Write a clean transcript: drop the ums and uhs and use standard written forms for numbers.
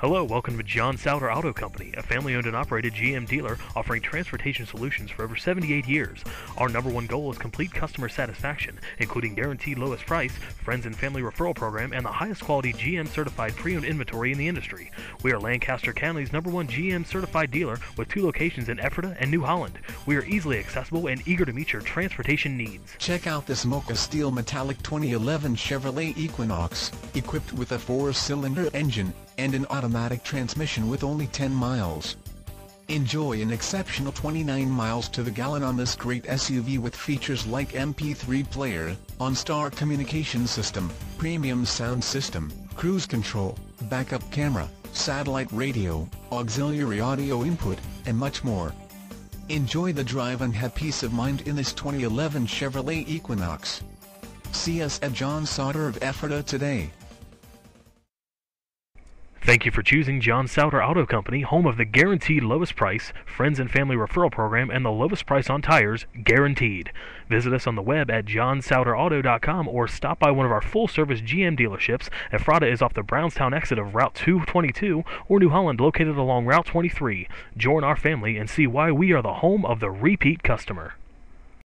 Hello, welcome to John Sauder Auto Company, a family-owned and operated GM dealer offering transportation solutions for over 78 years. Our number one goal is complete customer satisfaction, including guaranteed lowest price, friends and family referral program, and the highest quality GM certified pre-owned inventory in the industry. We are Lancaster County's number one GM certified dealer with two locations in Ephrata and New Holland. We are easily accessible and eager to meet your transportation needs. Check out this Mocha Steel Metallic 2011 Chevrolet Equinox, equipped with a 4-cylinder engine and an automatic transmission with only 10 miles. Enjoy an exceptional 29 miles to the gallon on this great SUV with features like MP3 player, OnStar communication system, premium sound system, cruise control, backup camera, satellite radio, auxiliary audio input, and much more. Enjoy the drive and have peace of mind in this 2011 Chevrolet Equinox. See us at John Sauder of Ephrata today. Thank you for choosing John Sauder Auto Company, home of the guaranteed lowest price, friends and family referral program, and the lowest price on tires, guaranteed. Visit us on the web at johnsauderauto.com or stop by one of our full-service GM dealerships. Ephrata is off the Brownstown exit of Route 222, or New Holland located along Route 23. Join our family and see why we are the home of the repeat customer.